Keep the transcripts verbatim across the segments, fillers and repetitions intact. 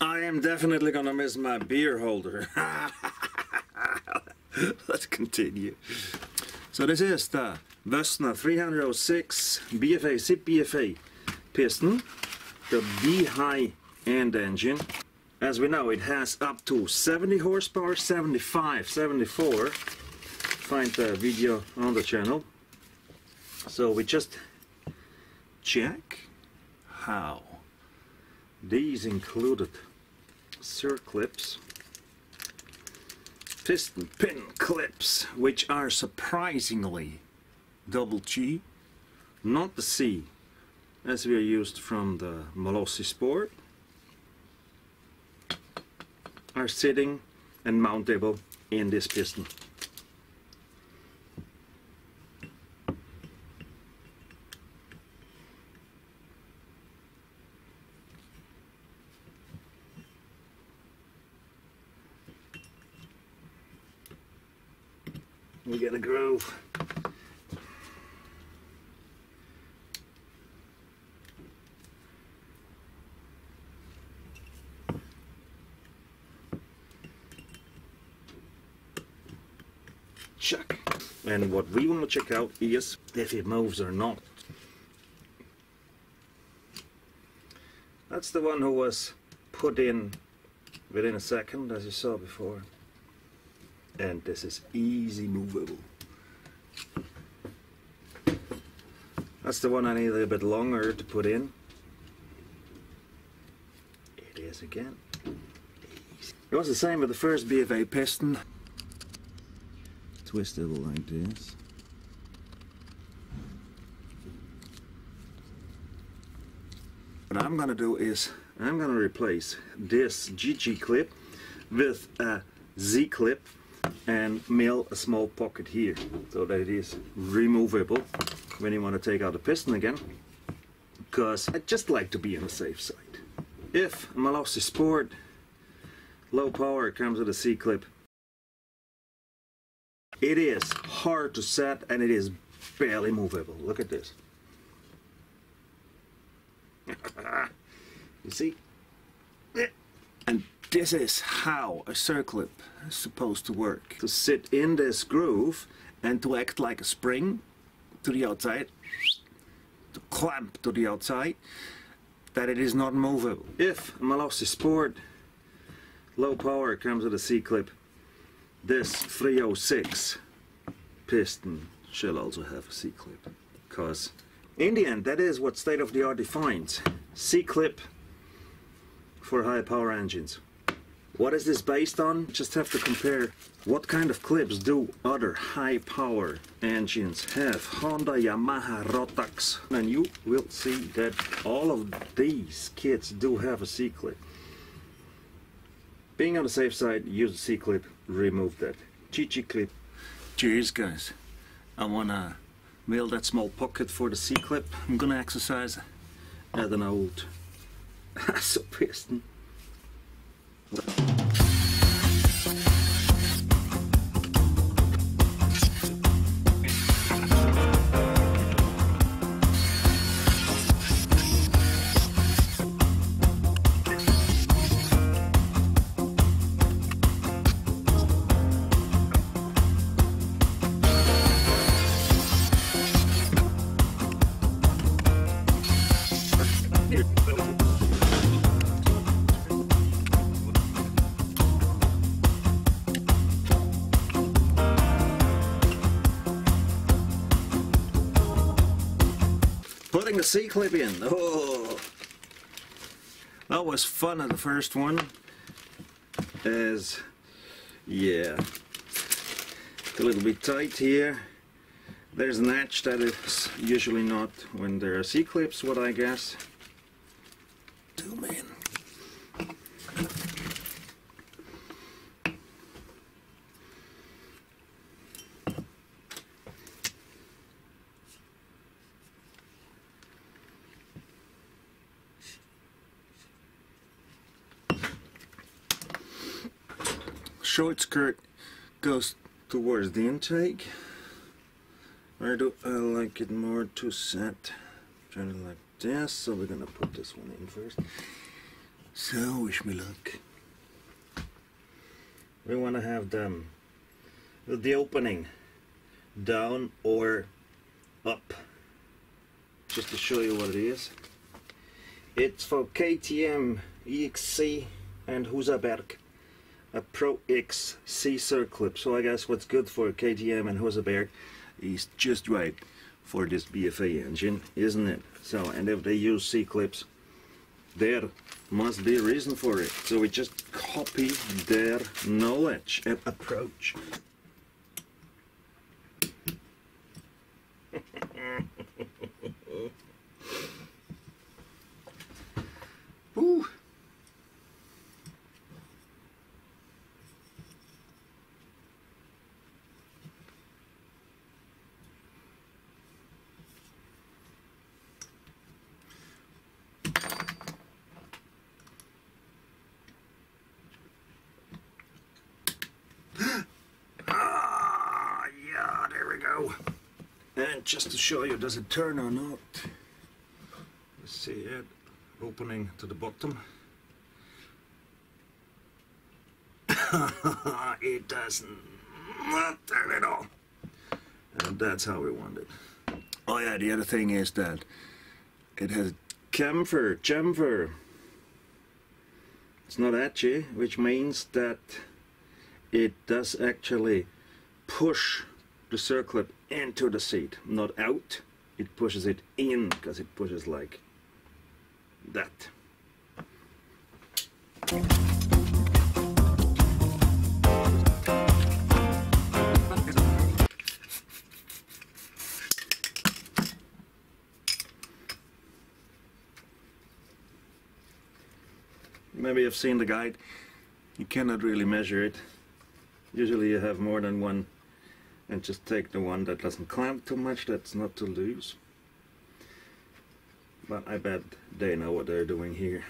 I am definitely gonna miss my beer holder. Let's continue. So this is the Vespa three oh six B F A, C B F A piston, the B-high-end engine. As we know, it has up to seventy horsepower, seventy-five, seventy-four. Find the video on the channel. So we just check how these included C clips, piston pin clips, which are surprisingly double G, not the C as we are used from the Malossi Sport, are sitting and mountable in this piston. We get a groove. Check. And what we want to check out is if it moves or not. That's the one who was put in within a second, as you saw before. And this is easy movable. That's the one I need a little bit longer to put in. It is again. Easy. It was the same with the first B F A piston. Twistable like this. What I'm gonna do is I'm gonna replace this G G clip with a Z clip and mill a small pocket here so that it is removable when you want to take out the piston again, because I just like to be on the safe side. If a Malossi Sport low power comes with a C clip, it is hard to set and it is barely movable. Look at this. You see? And this is how a C clip is supposed to work. To sit in this groove and to act like a spring to the outside, to clamp to the outside, that it is not movable. If a Malossi Sport low power comes with a C clip, this three oh six piston shall also have a C clip. Because in the end, that is what state of the art defines. C clip for high power engines. What is this based on? Just have to compare what kind of clips do other high power engines have. Honda, Yamaha, Rotax. And you will see that all of these kits do have a C-clip. Being on the safe side, use the C-clip, remove that G G clip. Cheers guys. I wanna mill that small pocket for the C-clip. I'm gonna exercise at an old A S O piston. Putting the C clip in. Oh, that was fun at the first one. As yeah, it's a little bit tight here. There's an edge that is usually not when there are C clips. What I guess. Zoom in. Short skirt goes towards the intake. Or do I like it more to set? Trying to like this, so we're gonna put this one in first. So, wish me luck. We want to have them with the opening down or up, just to show you what it is. It's for K T M E X C and Husaberg, a Pro X C clip. So I guess what's good for K T M and Husaberg is just right for this B F A engine, isn't it? So, and if they use C clips, there must be a reason for it. So we just copy their knowledge and approach. Woo. Ah, yeah, there we go. And just to show you, does it turn or not? You see it opening to the bottom. It does not turn at all. And that's how we want it. Oh yeah, the other thing is that it has chamfer, chamfer. It's not edgy, which means that it does actually push the circlip into the seat, not out. It pushes it in, because it pushes like that. Maybe you've seen the guide. You cannot really measure it. Usually you have more than one, and just take the one that doesn't clamp too much, that's not too loose. But I bet they know what they're doing here.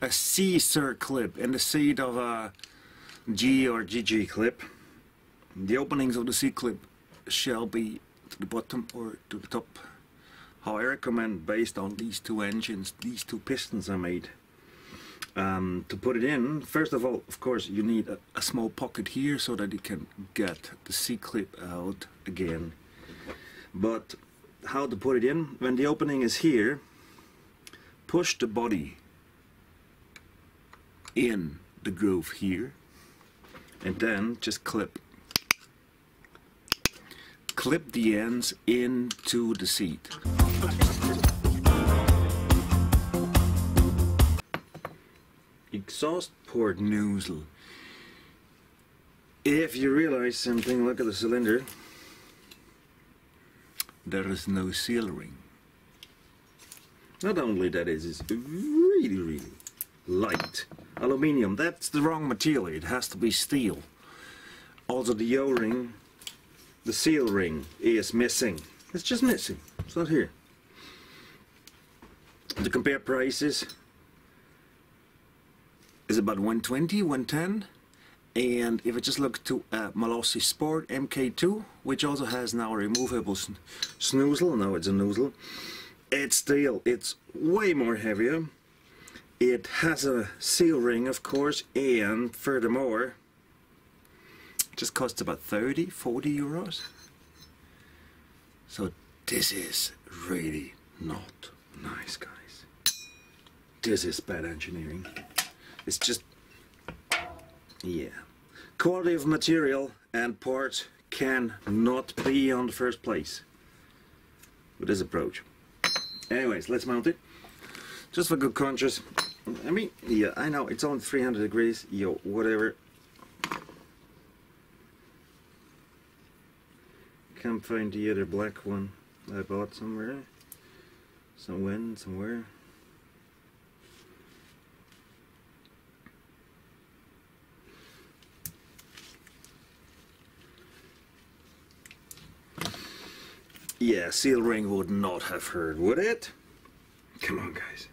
A C circlip in the seat of a G or G G clip. The openings of the C clip shall be to the bottom or to the top. How I recommend, based on these two engines, these two pistons I made, um, to put it in. First of all, of course, you need a, a small pocket here so that you can get the C clip out again. But how to put it in? When the opening is here, push the body in the groove here, and then just clip clip the ends into the seat. Exhaust port nozzle. If you realize something, look at the cylinder. There is no seal ring. Not only that, is it's really really light aluminium. That's the wrong material. It has to be steel. Also, the O-ring, the seal ring, is missing. It's just missing. It's not here. To compare prices, is about one twenty, one ten, and if I just look to uh, Malossi Sport M K two, which also has now a removable sn snoozle. No, it's a nozzle. It's steel. It's way more heavier. It has a seal ring, of course, and furthermore, it just costs about thirty, forty euros. So this is really not nice, guys. This is bad engineering. It's just, yeah. Quality of material and parts cannot be on the first place with this approach. Anyways, let's mount it. Just for good conscience, I mean, yeah, I know, it's on three hundred degrees, yo, whatever. Can't find the other black one I bought somewhere. Somewhere, somewhere. yeah, seal ring would not have hurt, would it? Come on, guys.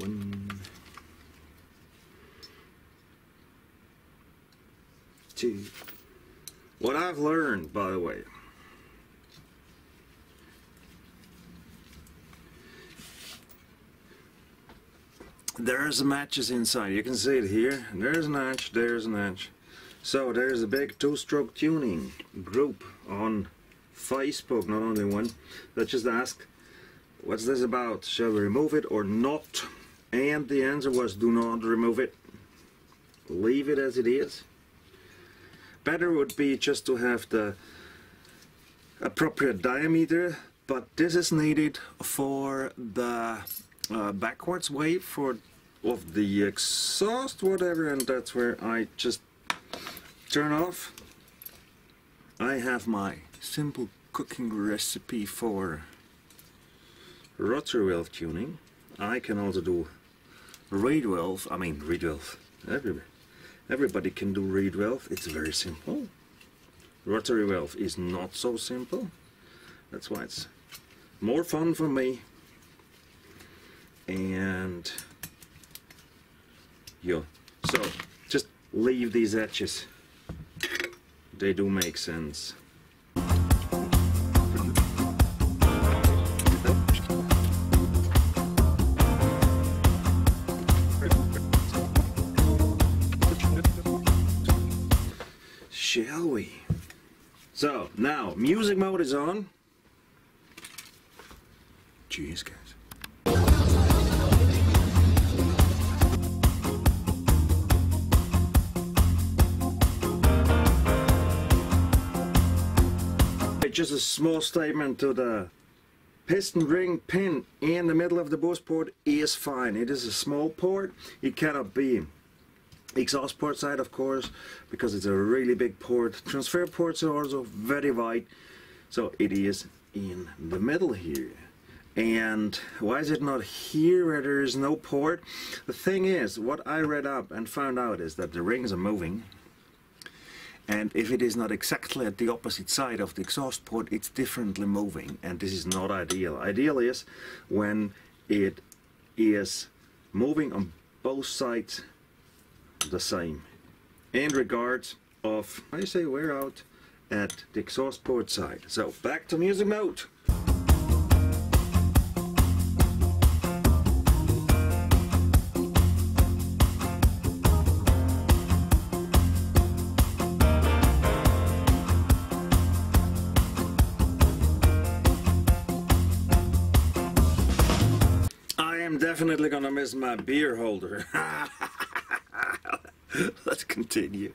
One, two. What I've learned, by the way, there's matches inside. You can see it here. There's an edge, there's an edge. So there's a big two-stroke tuning group on Facebook, not only one, that just asked, what's this about? Shall we remove it or not? And the answer was, do not remove it. Leave it as it is. Better would be just to have the appropriate diameter, but this is needed for the uh, backwards wave for of the exhaust, whatever, and that's where I just turn off. I have my simple cooking recipe for rotor valve tuning. I can also do reed valve, I mean reed valve, everybody, everybody can do reed valve, it's very simple. Rotary valve is not so simple, that's why it's more fun for me. And yeah, so just leave these edges, they do make sense. Shall we? So now music mode is on. Jeez, guys. Hey, just a small statement to the piston ring pin in the middle of the boost port is fine. It is a small port. It cannot be exhaust port side, of course, because it's a really big port. Transfer ports are also very wide, so it is in the middle here. And why is it not here where there is no port? The thing is, what I read up and found out is that the rings are moving, and if it is not exactly at the opposite side of the exhaust port, it's differently moving, and this is not ideal. Ideal is when it is moving on both sides the same in regards of, I say, wear out at the exhaust port side. So back to music mode. I am definitely gonna miss my beer holder. Let's continue.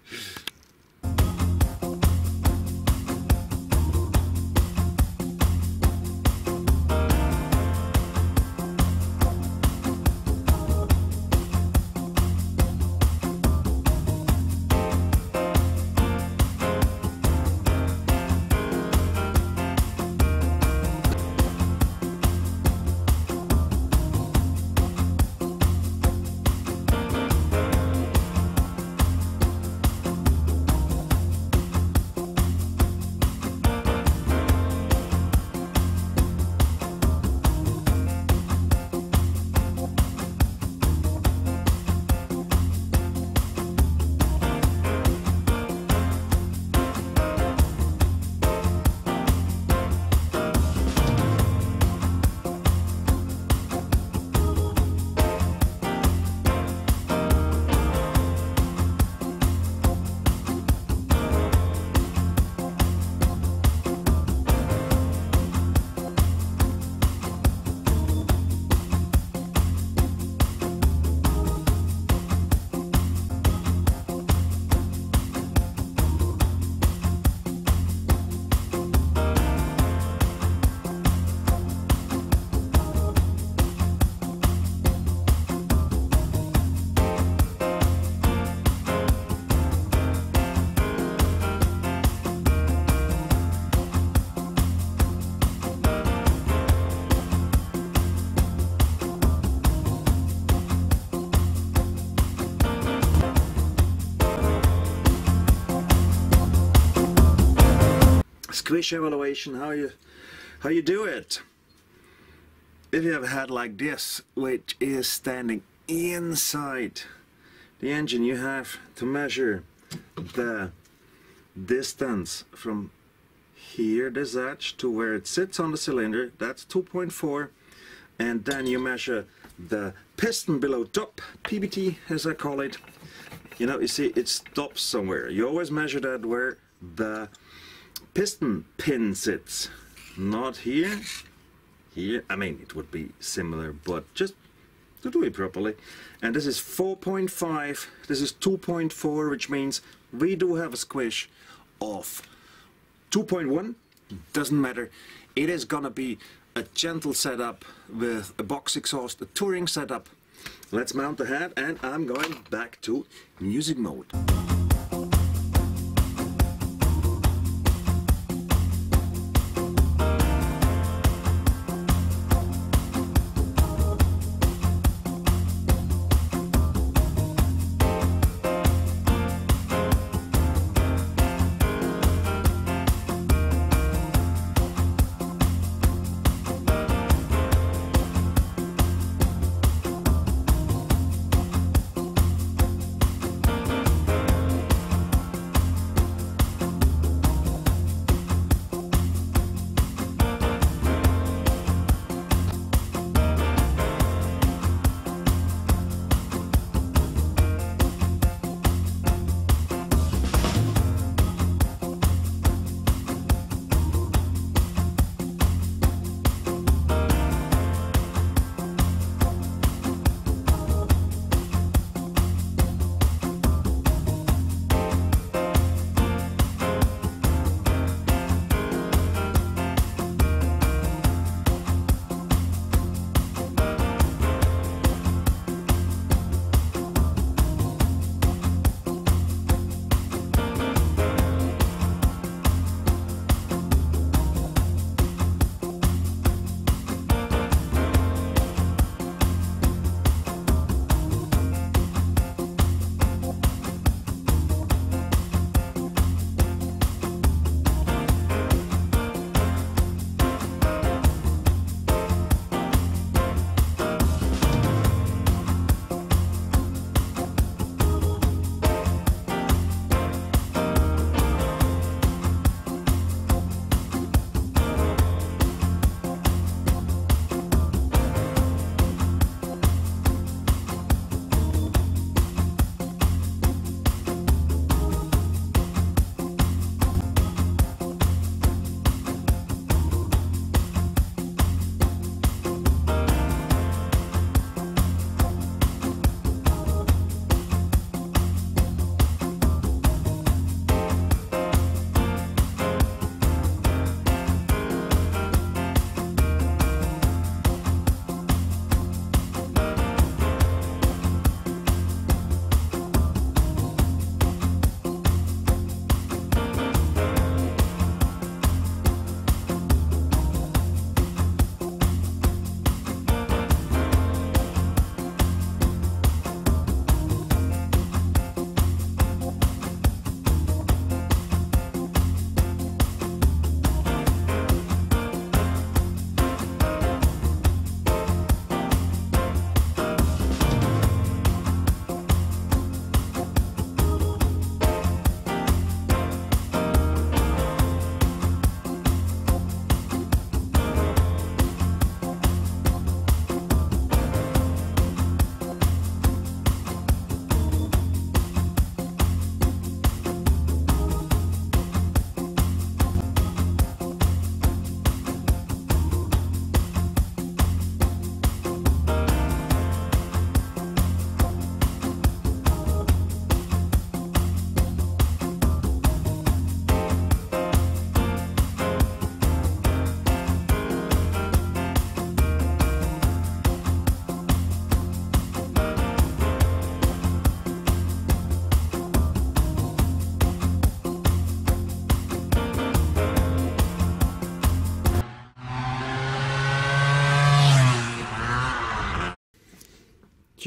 Quick evaluation, how you how you do it. If you have a head like this, which is standing inside the engine, you have to measure the distance from here, this edge, to where it sits on the cylinder. That's two point four, and then you measure the piston below top, P B T as I call it. You know, you see it stops somewhere. You always measure that where the piston pin sits, not here, here. I mean, it would be similar, but just to do it properly. And this is four point five, this is two point four, which means we do have a squish of two point one. Doesn't matter, it is gonna be a gentle setup with a box exhaust, a touring setup. Let's mount the head, and I'm going back to music mode.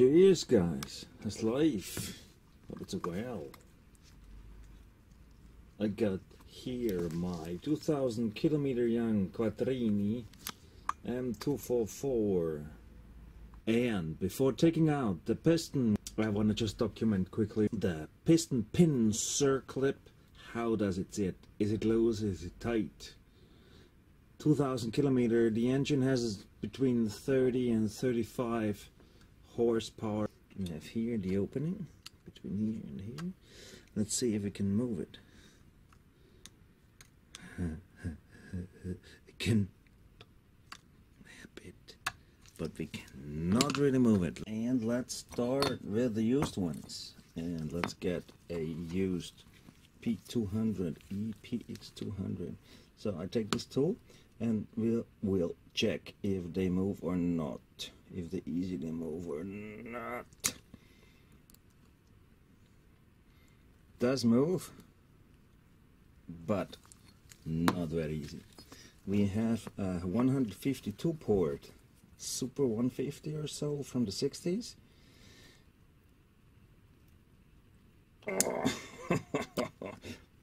Cheers, guys, that's life, but it's a well. I got here my two thousand kilometer young Quattrini M two forty-four. And before taking out the piston, I want to just document quickly the piston pin circlip. How does it sit? Is it loose? Is it tight? two thousand kilometer. The engine has between thirty and thirty-five horsepower. We have here the opening between here and here. Let's see if we can move it. We can map it, but we cannot really move it. And let's start with the used ones. And let's get a used P two hundred, E P X two hundred. So I take this tool and we'll, we'll check if they move or not. If they easily move or not. Does move, but not very easy. We have a one fifty-two port, Super one fifty or so from the sixties.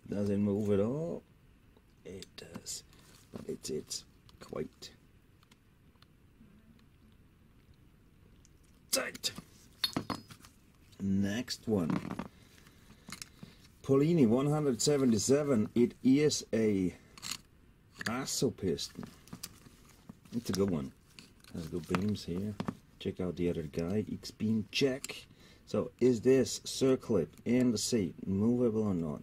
Doesn't move at all. It does, but it's it's quite tight. Next one. Polini one seventy-seven, it is a A S O piston. It's a good one. Has good beams here. Check out the other guy, X-beam check. So is this circlip in the seat movable or not?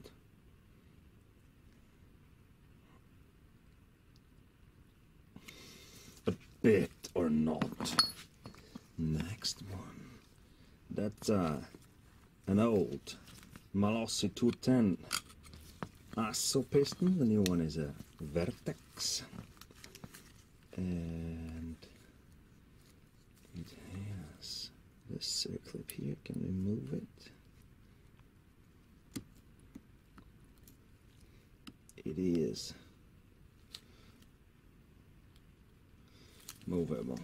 A bit or not. Next one. That's uh, an old Malossi two ten A S O piston. The new one is a Rotax, and it has this circlip here. Can we move it? It is movable.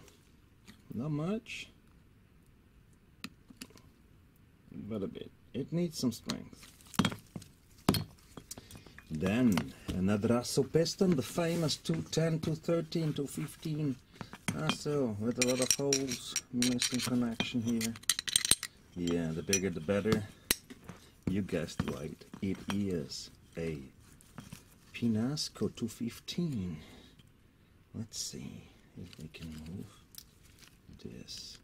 Not much, but a bit. It needs some strength. Then another A S O piston, the famous two ten, two thirteen, two fifteen A S O with a lot of holes, missing connection here. Yeah, the bigger the better. You guessed right, it is a Pinasco two fifteen. Let's see if we can move this.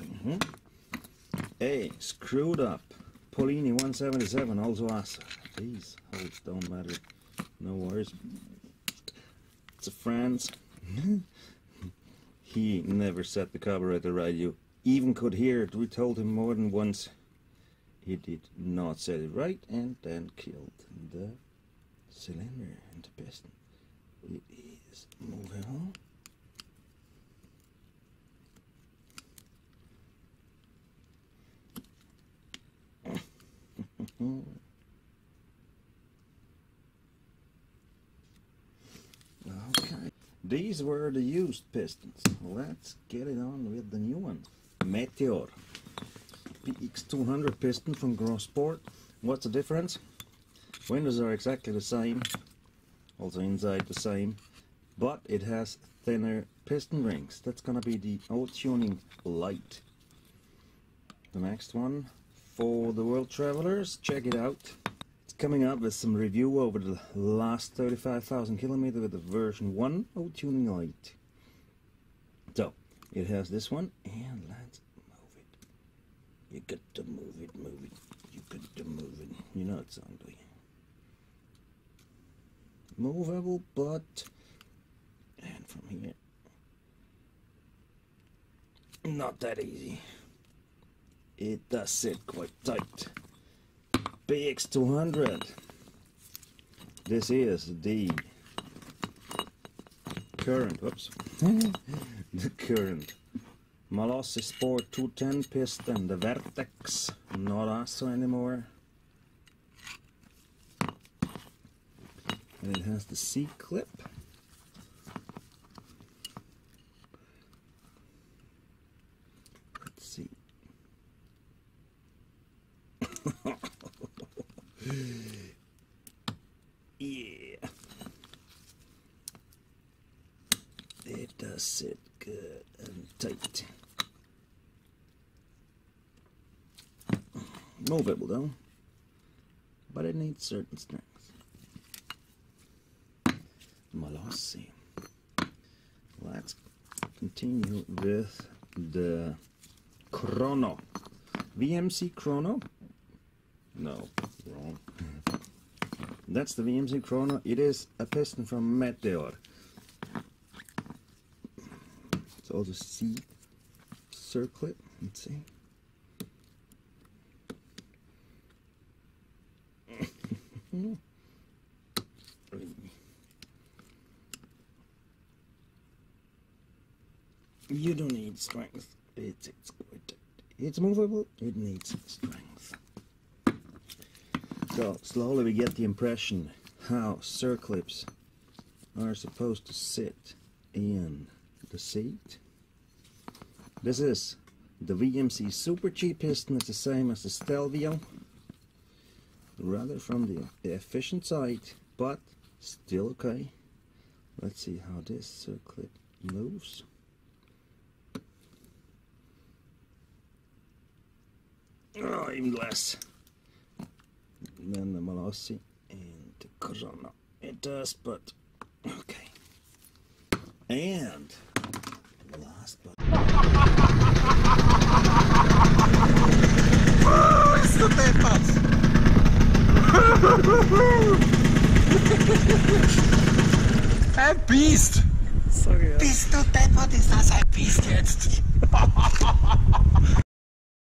Mm-hmm. A screwed up Polini one seventy-seven, also A S O. These holes don't matter, no worries. It's a friend's. He never set the carburetor right. You even could hear it. We told him more than once. He did not set it right, and then killed the cylinder and the piston. It is moving on. Mm. Okay, these were the used pistons. Let's get it on with the new one. Meteor P X two hundred piston from Grossport. What's the difference? Windows are exactly the same, also inside the same, but it has thinner piston rings. That's gonna be the old tuning light. The next one, for the world travelers, check it out. It's coming up with some review over the last thirty-five thousand kilometers with the version one old tuning light. So it has this one, and let's move it. You got to move it, move it. You got to move it. You know it's ugly. Movable, but and from here, not that easy. It does sit quite tight. P X two hundred. This is the current, whoops, the current Malossi Sport two ten piston, the Rotax, not A S O anymore. And it has the C clip. Yeah. It does sit good and tight. Movable though, but it needs certain strength. Malossi. Let's continue with the Chrono. V M C Chrono? No, wrong. That's the V M C Chrono. It is a piston from Meteor. It's also C circlet. Let's see. You don't need strength. It's it's good. It's movable. It needs strength. So slowly we get the impression how circlips are supposed to sit in the seat. This is the V M C Super G piston. It's the same as the Stelvio. Rather from the efficient side, but still okay. Let's see how this circlip moves. Oh, even less than the Malossi and the Corona. It does, but okay. And last but oh, it's the Deadpots! Ein Biest! So, ja. Bist du Deadpot? Ist das ein Biest jetzt?